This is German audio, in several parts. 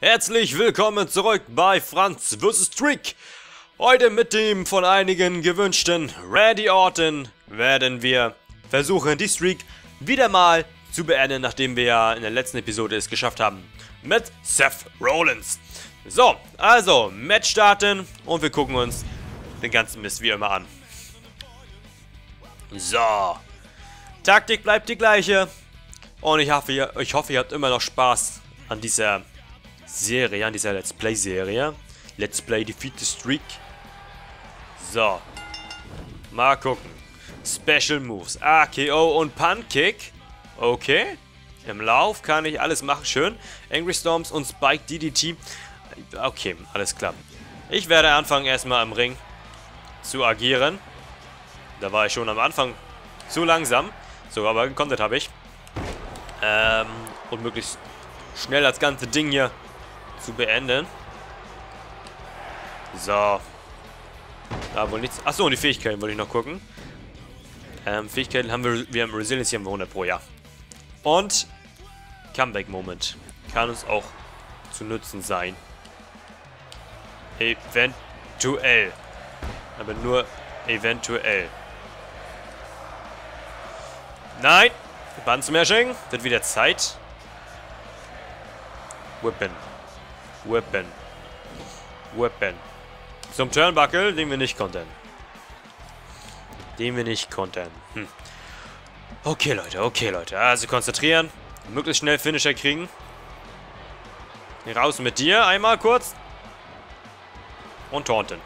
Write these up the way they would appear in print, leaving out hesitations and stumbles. Herzlich willkommen zurück bei Franz vs. Trick. Heute mit dem von einigen gewünschten Randy Orton werden wir versuchen, die Streak wieder mal zu beenden, nachdem wir ja in der letzten Episode es geschafft haben mit Seth Rollins. So, also Match starten und wir gucken uns den ganzen Mist wie immer an. So, Taktik bleibt die gleiche und ich hoffe, ihr habt immer noch Spaß an dieser Serie, an dieser Let's Play Serie. Let's Play Defeat the Streak. So. Mal gucken. Special Moves. RKO und Punkick. Okay. Im Lauf kann ich alles machen. Schön. Angry Storms und Spike DDT. Okay, alles klar. Ich werde anfangen, erstmal im Ring zu agieren. Da war ich schon am Anfang zu langsam. So, aber gekontert habe ich. Und möglichst schnell das ganze Ding hier zu beenden. So. Da wohl nichts. Achso, und die Fähigkeiten wollte ich noch gucken. Fähigkeiten haben wir haben Resilience, hier haben wir 100 pro Jahr. Und Comeback Moment. Kann uns auch zu nützen sein. Eventuell. Aber nur eventuell. Nein. Bandsmashing. Wird wieder Zeit. Whippen. Whippen. Whippen. Zum Turnbuckle, den wir nicht kontern. Hm. Okay, Leute, Also konzentrieren. Möglichst schnell Finisher kriegen. Raus mit dir einmal kurz. Und taunten.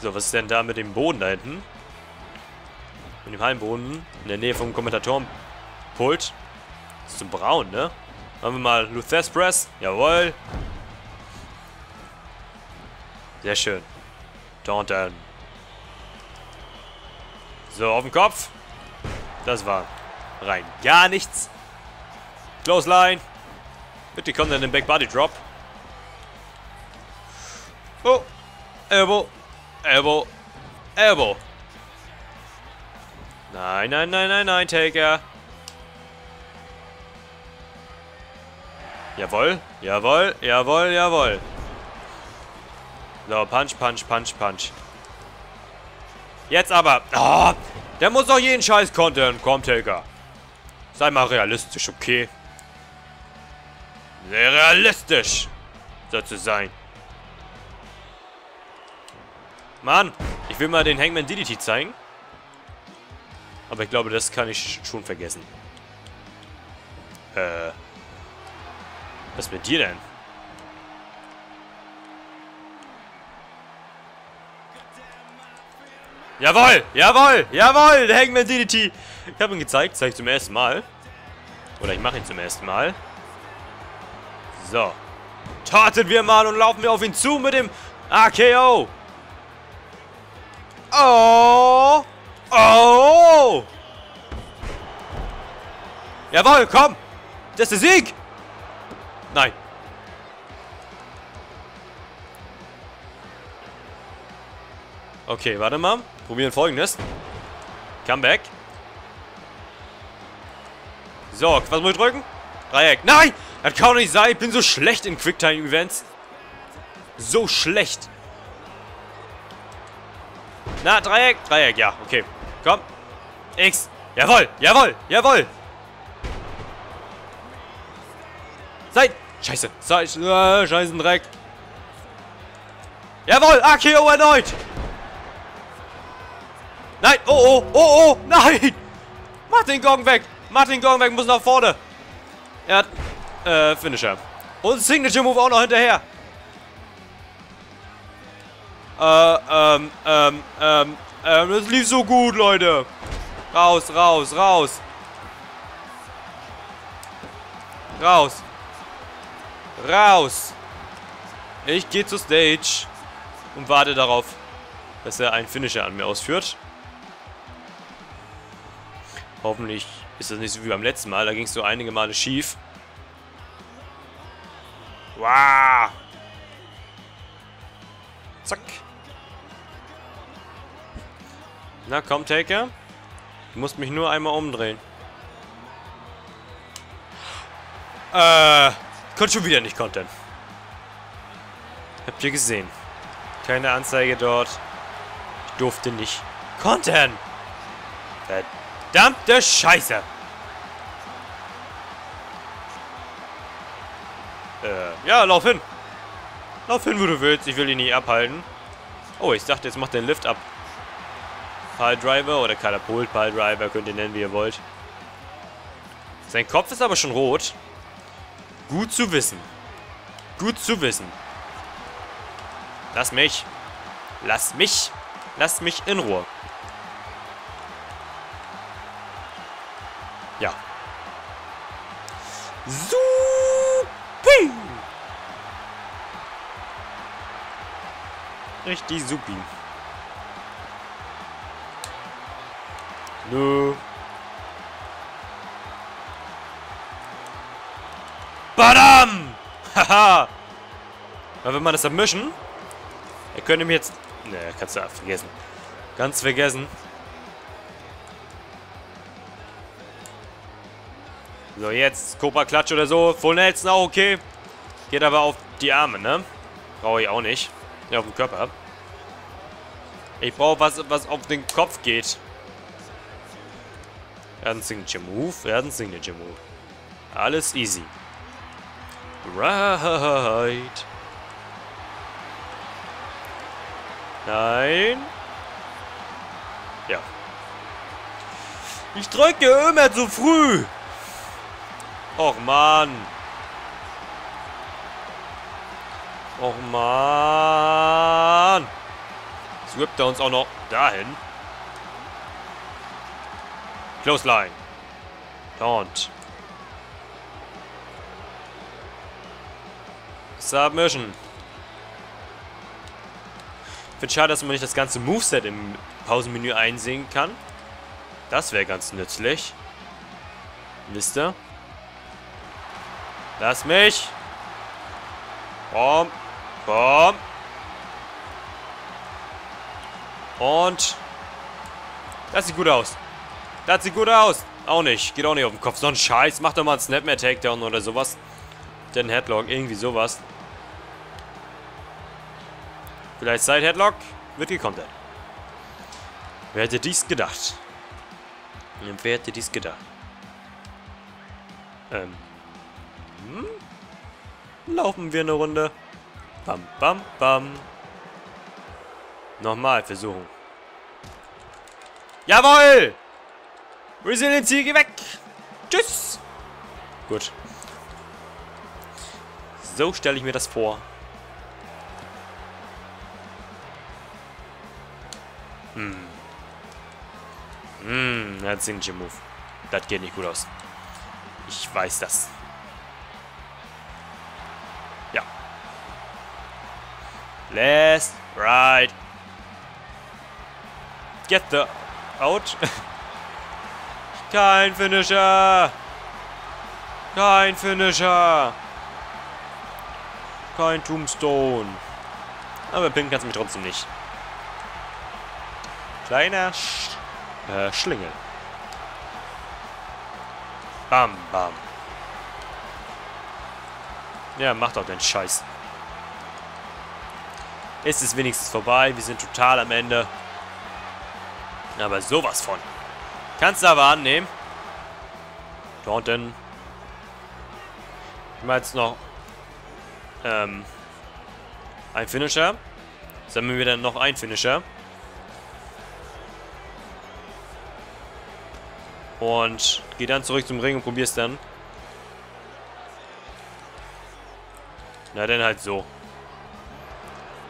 So, was ist denn da mit dem Boden da hinten? Mit dem Hallenboden. In der Nähe vom Kommentatorenpult. Ist so braun, ne? Machen wir mal Lou Thesz Press. Jawohl. Sehr schön. Taunten. So, auf den Kopf. Das war rein gar nichts. Close Line. Bitte kommt dann den Back Body Drop. Oh. Elbow. Elbow. Elbow. Nein, nein, nein, nein, nein, Taker. Jawohl, jawohl, jawohl, jawohl. So, Punch, Punch, Punch, Punch. Jetzt aber. Oh, der muss doch jeden Scheiß kontern. Komm, Taker. Sei mal realistisch, okay? Sehr realistisch. So zu sein. Mann, ich will mal den Hangman DDT zeigen. Aber ich glaube, das kann ich schon vergessen. Was mit dir denn? Jawohl! Jawohl! Jawohl! Der Hangman DDT! Ich habe ihn gezeigt. Zeige ich zum ersten Mal. Oder ich mache ihn zum ersten Mal. So. Tarten wir mal und laufen wir auf ihn zu mit dem RKO! Oh! Oh! Jawohl, komm! Das ist der Sieg! Nein. Okay, warte mal. Probieren Folgendes. Comeback. So, was muss ich drücken? Dreieck. Nein! Das kann doch nicht sein. Ich bin so schlecht in Quicktime-Events. So schlecht. Na, Dreieck. Dreieck, ja. Okay. Komm. X. Jawohl. Jawohl. Jawohl. Seid. Scheiße. Seid. Scheiße, Dreck. Jawohl. RKO erneut. Nein, oh, oh, oh, oh, nein! Mach den Gong weg! Mach den Gong weg, muss nach vorne! Er hat, Finisher. Und Signature Move auch noch hinterher! Das lief so gut, Leute! Raus, raus, raus! Raus! Raus! Ich gehe zur Stage und warte darauf, dass er einen Finisher an mir ausführt. Hoffentlich ist das nicht so wie beim letzten Mal. Da ging es so einige Male schief. Wow. Zack. Na komm, Taker. Du musst mich nur einmal umdrehen. Konnte schon wieder nicht kontern. Habt ihr gesehen. Keine Anzeige dort. Ich durfte nicht kontern. Verdammte Scheiße. Ja, lauf hin. Lauf hin, wo du willst. Ich will ihn nicht abhalten. Oh, ich dachte, jetzt macht der Lift ab. Piledriver oder Katapult Piledriver, könnt ihr nennen, wie ihr wollt. Sein Kopf ist aber schon rot. Gut zu wissen. Gut zu wissen. Lass mich. Lass mich. Lass mich in Ruhe. Ja. Supi! Richtig supi. Nö. Badam! Haha! Aber wenn man das abmischen. Er könnte mir jetzt. Ne, kannst du vergessen. Ganz vergessen. So, jetzt Cobra Klatsch oder so. Full Nelson auch okay. Geht aber auf die Arme, ne? Brauche ich auch nicht. Ja, auf den Körper. Ich brauche was, was auf den Kopf geht. Er hat einen Signature Move. Er hat einen Signature Move. Alles easy. Right. Nein. Ja. Ich drücke immer zu früh. Och Mann. Och Mann. Swippt er uns auch noch dahin. Close Line. Taunt. Submission. Ich finde es schade, dass man nicht das ganze Moveset im Pausenmenü einsehen kann. Das wäre ganz nützlich. Mister. Lass mich. Komm. Komm. Und. Das sieht gut aus. Das sieht gut aus. Auch nicht. Geht auch nicht auf den Kopf. So ein Scheiß. Mach doch mal einen Snapmare-Takedown oder sowas. Den Headlock. Irgendwie sowas. Vielleicht Side-Headlock. Wird gekontert. Wer hätte dies gedacht? Wer hätte dies gedacht? Laufen wir eine Runde. Bam, bam, bam. Nochmal versuchen. Jawohl! Resiliency, geh weg! Tschüss! Gut. So stelle ich mir das vor. That's Signature Move. Das geht nicht gut aus. Ich weiß das. Ja. Last Ride. Get the out. Kein Finisher. Kein Finisher. Kein Tombstone. Aber pinnen kannst du mich trotzdem nicht. Kleiner Schlingel. Bam, bam. Ja, mach doch den Scheiß. Ist es wenigstens vorbei. Wir sind total am Ende. Aber sowas von. Kannst du aber annehmen. Taunton. Ich mache jetzt noch ein Finisher. Sammeln wir dann noch ein Finisher. Und geh dann zurück zum Ring und probier's dann. Na, dann halt so.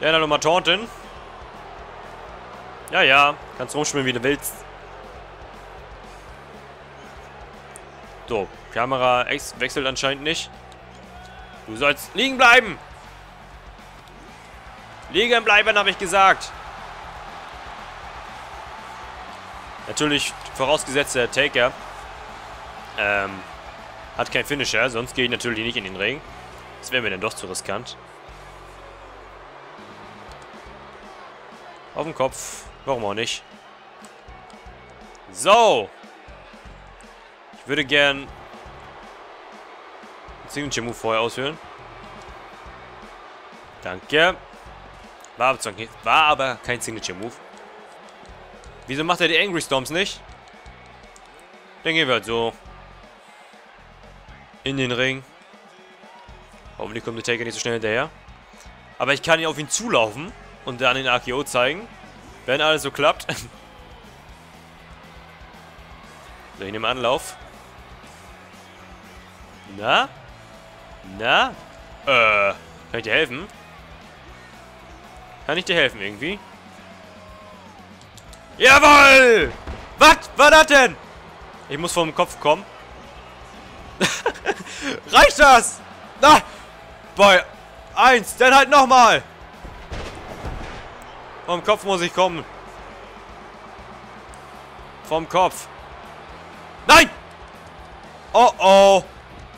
Ja, dann nochmal Taunton. Ja, ja. Kannst rumschwimmen, wie du willst. So, Kamera wechselt anscheinend nicht. Du sollst liegen bleiben! Liegen bleiben, habe ich gesagt! Natürlich, vorausgesetzt der Taker hat keinen Finisher, sonst gehe ich natürlich nicht in den Ring. Das wäre mir dann doch zu riskant. Auf den Kopf, warum auch nicht. So! Ich würde gern Signature-Move vorher ausführen. Danke. War aber kein Signature-Move. Wieso macht er die Angry Storms nicht? Dann gehen wir halt so in den Ring. Hoffentlich kommt der Taker nicht so schnell hinterher. Aber ich kann ihn auf ihn zulaufen und dann den RKO zeigen. Wenn alles so klappt. So, ich nehme Anlauf. Na? Na? Kann ich dir helfen? Kann ich dir helfen irgendwie? Jawoll! Was war das denn? Ich muss vom Kopf kommen. Reicht das? Na! Bei 1, dann halt nochmal! Vom Kopf muss ich kommen. Vom Kopf. Nein! Oh oh!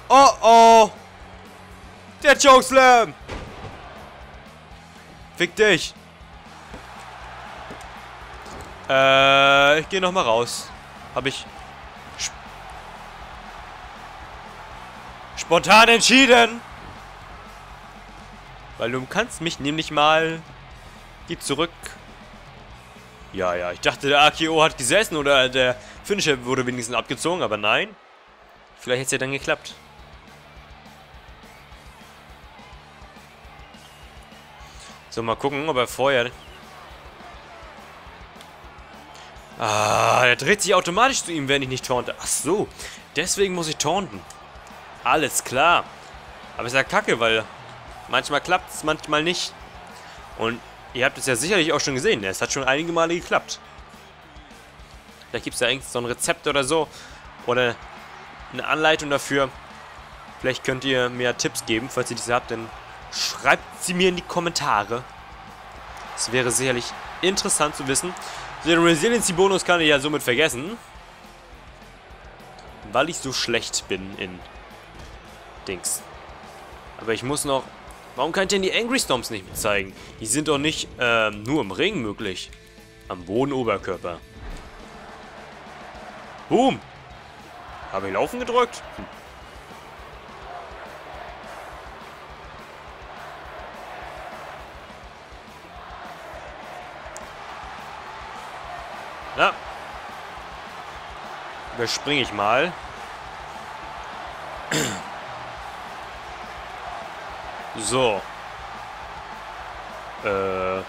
Oh oh! Der Chokeslam! Fick dich! Ich gehe nochmal raus. Habe ich spontan entschieden. Weil du kannst mich nämlich mal... Geh zurück. Ja, ja, ich dachte, der RKO hat gesessen oder der Finisher wurde wenigstens abgezogen, aber nein. Vielleicht hätte es ja dann geklappt. So, mal gucken, ob er vorher... Ah, er dreht sich automatisch zu ihm, wenn ich nicht taunte. Ach so, deswegen muss ich taunten. Alles klar. Aber ist ja kacke, weil manchmal klappt es, manchmal nicht. Und ihr habt es ja sicherlich auch schon gesehen. Es hat schon einige Male geklappt. Vielleicht gibt es ja irgendwie so ein Rezept oder so. Oder eine Anleitung dafür. Vielleicht könnt ihr mir Tipps geben, falls ihr diese habt. Dann schreibt sie mir in die Kommentare. Es wäre sicherlich interessant zu wissen. Den Resiliency-Bonus kann ich ja somit vergessen. Weil ich so schlecht bin in... Dings. Aber ich muss noch... Warum kann ich denn die Angry Storms nicht zeigen? Die sind doch nicht nur im Ring möglich. Am Boden Oberkörper. Boom! Habe ich Laufen gedrückt? Hm. Na. Überspringe ich mal. So. Sehr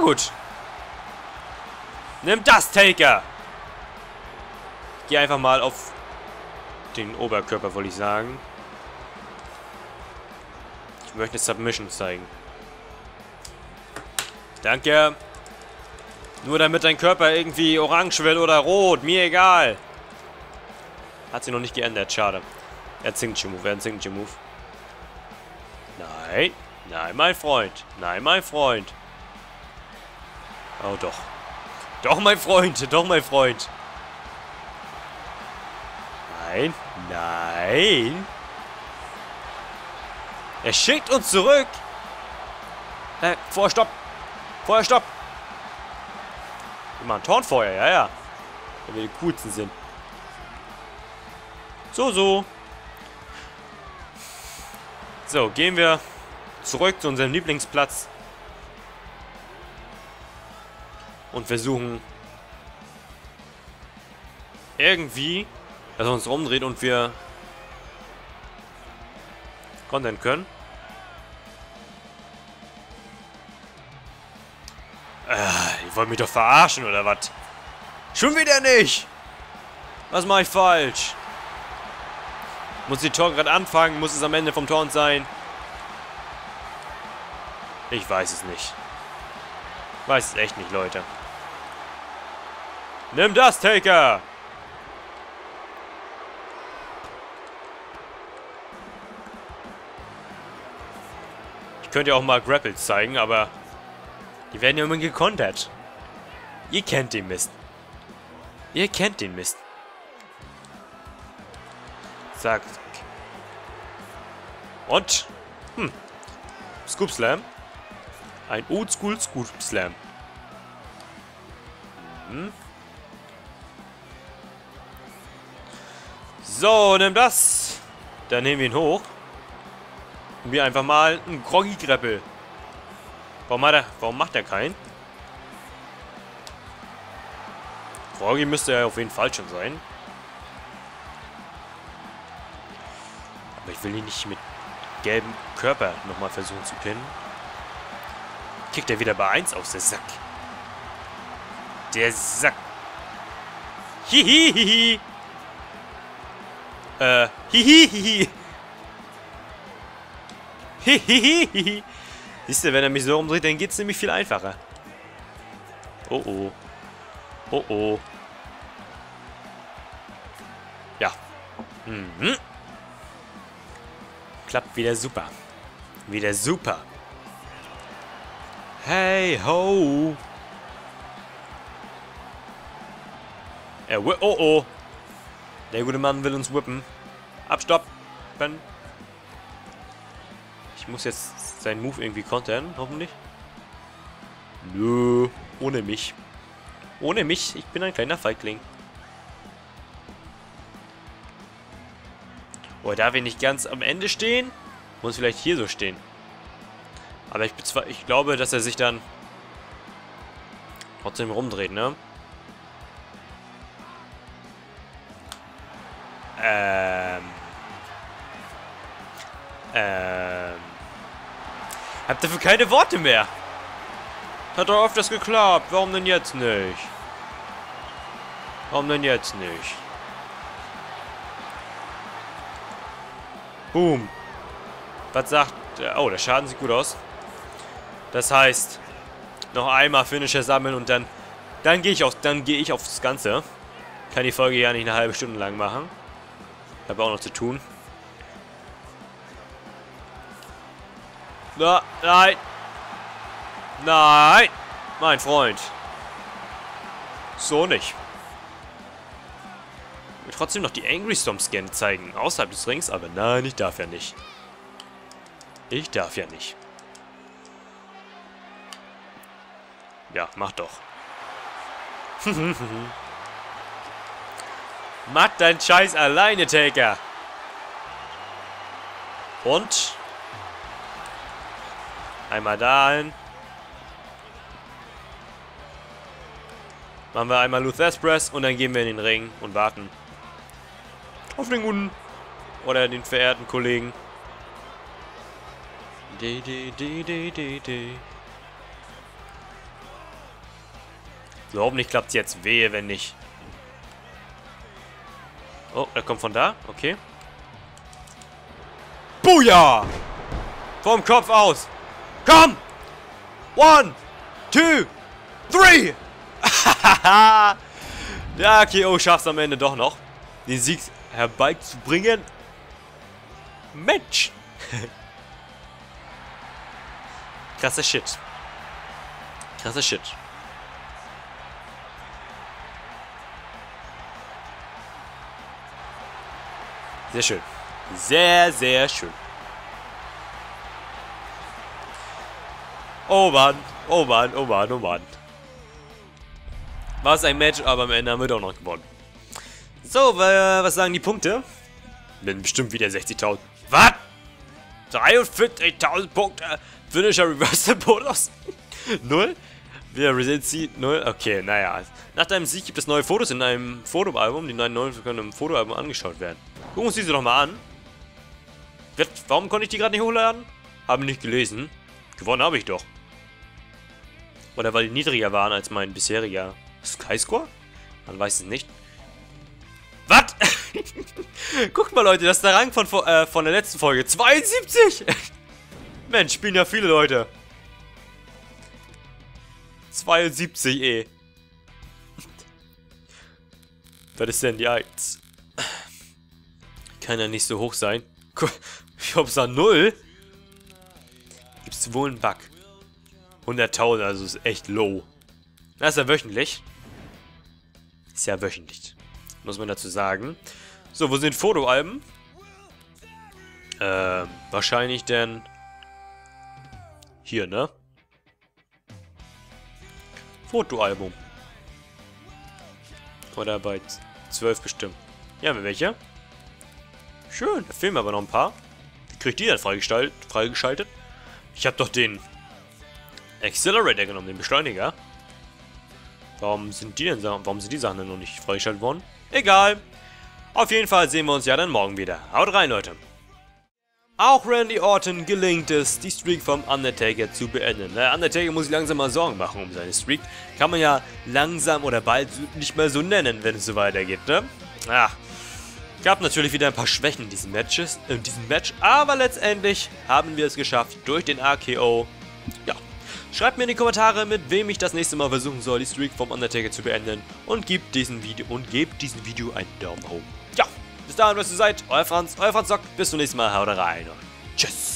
gut. Nimm das, Taker! Ich gehe einfach mal auf den Oberkörper, wollte ich sagen. Ich möchte eine Submission zeigen. Danke. Nur damit dein Körper irgendwie orange wird oder rot. Mir egal. Hat sich noch nicht geändert. Schade. Er hat Signature-Move. Nein, nein, mein Freund. Nein, mein Freund. Oh, doch. Doch, mein Freund. Doch, mein Freund. Nein, nein. Er schickt uns zurück. Vorstopp. Feuerstopp. Wir machen Tornfeuer, ja, ja. Wenn wir die coolsten sind. So, so. So, gehen wir zurück zu unserem Lieblingsplatz. Und versuchen irgendwie, dass er uns rumdreht und wir kontern können. Ihr wollt mich doch verarschen, oder was? Schon wieder nicht! Was mache ich falsch? Muss die Tor gerade anfangen? Muss es am Ende vom Tor sein? Ich weiß es nicht. Weiß es echt nicht, Leute. Nimm das, Taker! Ich könnte ja auch mal Grapples zeigen, aber die werden ja immer gekontert. Ihr kennt den Mist. Ihr kennt den Mist. Zack. Und? Hm. Scoop Slam. Ein Oldschool Scoop Slam. Hm. So, nimm das. Dann nehmen wir ihn hoch. Und wir einfach mal einen Groggy-Greppel. Warum macht er keinen? Groggy müsste er auf jeden Fall schon sein. Aber ich will ihn nicht mit gelbem Körper nochmal versuchen zu pinnen. Kickt er wieder bei 1 aus, der Sack. Der Sack. Hihihihi. Hihihihi. Hihihihi. Siehst du, wenn er mich so rumdreht, dann geht's nämlich viel einfacher. Oh oh. Oh oh. Ja. Mhm. Klappt wieder super. Wieder super. Hey ho. Oh oh. Der gute Mann will uns whippen. Abstoppen. Ich muss jetzt seinen Move irgendwie kontern, hoffentlich. Nö, ohne mich. Ohne mich, ich bin ein kleiner Feigling. Oh, darf ich nicht ganz am Ende stehen? Muss vielleicht hier so stehen. Aber ich glaube, dass er sich dann trotzdem rumdreht, ne? Hab dafür keine Worte mehr. Hat doch oft das geklappt. Warum denn jetzt nicht? Warum denn jetzt nicht? Boom. Was sagt... Oh, der Schaden sieht gut aus. Das heißt, noch einmal Finisher sammeln und dann... Dann gehe ich auf das Ganze. Kann die Folge ja nicht eine halbe Stunde lang machen. Habe auch noch zu tun. Na, nein. Nein. Mein Freund. So nicht. Ich will trotzdem noch die Angry Storms gerne zeigen. Außerhalb des Rings. Aber nein, ich darf ja nicht. Ich darf ja nicht. Ja, mach doch. Mach deinen Scheiß alleine, Taker. Und... einmal dahin. Machen wir einmal Lou Thesz Press und dann gehen wir in den Ring und warten. Auf den guten oder den verehrten Kollegen. So, hoffentlich klappt es jetzt. Wehe, wenn nicht. Oh, er kommt von da. Okay. Booyah! Vom Kopf aus. Komm! 1, 2, 3! Der RKO schafft es am Ende doch noch, den Sieg herbeizubringen. Mensch! Krasser Shit. Krasser Shit. Sehr schön. Sehr, sehr schön. Oh Mann, oh Mann, oh Mann, oh Mann. War es ein Match, aber am Ende haben wir doch noch gewonnen. So, was sagen die Punkte? Bin bestimmt wieder 60.000. Was? 43.000 Punkte. Finisher Reversal Bonus? 0? Wir sind sie 0? Okay, naja. Nach deinem Sieg gibt es neue Fotos in einem Fotoalbum. Die neuen können im Fotoalbum angeschaut werden. Gucken wir uns diese doch mal an. Warum konnte ich die gerade nicht hochladen? Haben nicht gelesen. Gewonnen habe ich doch. Oder weil die niedriger waren als mein bisheriger Skyscore? Man weiß es nicht. Was? Guckt mal, Leute, das ist der Rang von der letzten Folge. 72! Mensch, spielen ja viele Leute. 72, eh. Was ist denn die 1? Kann ja nicht so hoch sein. Ich hoffe, es war 0. Gibt es wohl einen Bug. 100.000, also ist echt low. Das ist ja wöchentlich. Ist ja wöchentlich. Muss man dazu sagen. So, wo sind Fotoalben? Wahrscheinlich denn... hier, ne? Fotoalbum. Oder bei 12 bestimmt. Ja, welche? Schön. Da fehlen mir aber noch ein paar. Wie kriege ich die dann freigeschaltet? Ich habe doch den Accelerator genommen, den Beschleuniger. Warum sind die Sachen denn noch nicht freigeschaltet worden? Egal. Auf jeden Fall sehen wir uns ja dann morgen wieder. Haut rein, Leute. Auch Randy Orton gelingt es, die Streak vom Undertaker zu beenden. Der Undertaker muss sich langsam mal Sorgen machen um seine Streak. Kann man ja langsam oder bald nicht mehr so nennen, wenn es so weitergeht, ne? Ach, gab natürlich wieder ein paar Schwächen in diesem Match, aber letztendlich haben wir es geschafft durch den RKO. Ja, schreibt mir in die Kommentare, mit wem ich das nächste Mal versuchen soll, die Streak vom Undertaker zu beenden, und gebt diesem Video einen Daumen hoch. Ja. Bis dahin, was ihr seid, euer Franz Sock, bis zum nächsten Mal, haut rein und tschüss.